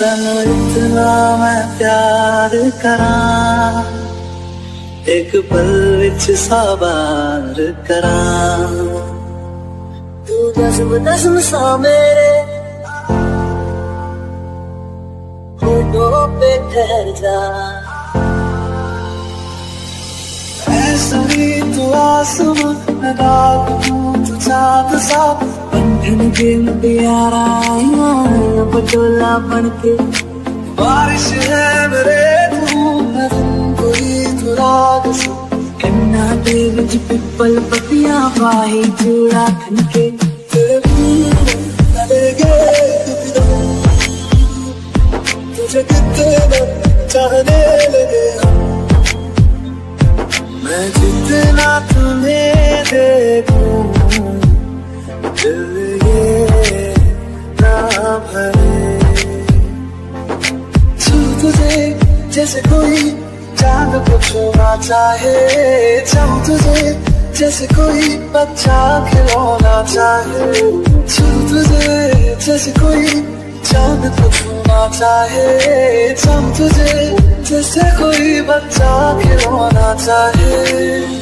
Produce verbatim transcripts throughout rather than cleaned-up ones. तनु इतना मैं प्यार करा, एक पल विच साबार करा। तू जज्ब नज्म सा मेरे होठों पे ठहर जा। ऐसी तू आसमां मैं रात हूँ तू चाँद सा। बंधन दिन प्यारा पटोला बन के बारिश है मेरे पिपल पतिया बाही चूड़ा खन के तुझे कितना चाहने लगे मैं जितना तुम्हें देखूं दिल ये ना भरे। छू तुझे जैसे कोई चांद को छूना चाहे, चम तुझे जैसे कोई बच्चा खिलौना चाहे। छू तुझे जैसे कोई चांद को छूना चाहे, चम तुझे जैसे कोई बच्चा खिलौना चाहे।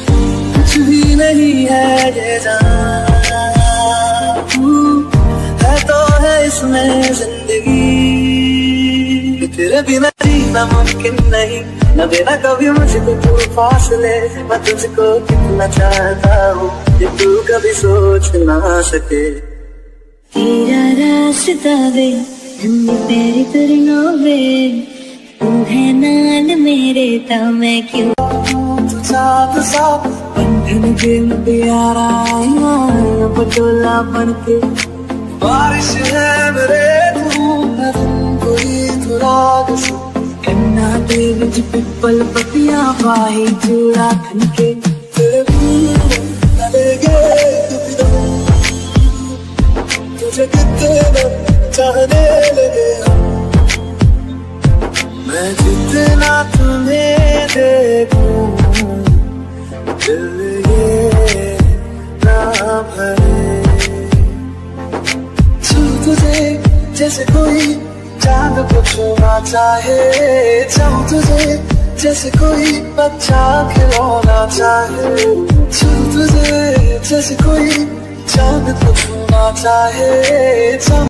कुछ भी नहीं है ये जान, है तो है इसमें जिंदगी। तेरे बिना जीना मुमकिन नहीं, न देना कभी मुझको तू फासले। मैं तुझको कितना चाहता हूँ ये तू कभी सोच ना सके। तेरा रास्ता वे नंगे पैर तुरनो वे, तू है नाल मेरे तो मैं क्यों तू साथ साथ। बंधन दिन प्यारा पटोला बन के बारिश है मेरे तू मैं तुमको ही थोड़ा सा। देवज पिपल पतिया बाही चूड़ा खन के तुझे कितना चाहने लगे मैं जितना तुम्हें देखूं दिल ये ना भरे। छू तुझे जैसे कोई चांद को छूना चाहे, चम तुझे जैसे कोई बच्चा खिलौना चाहे। छू तुझे जैसे कोई चांद को छूना चाहे, चम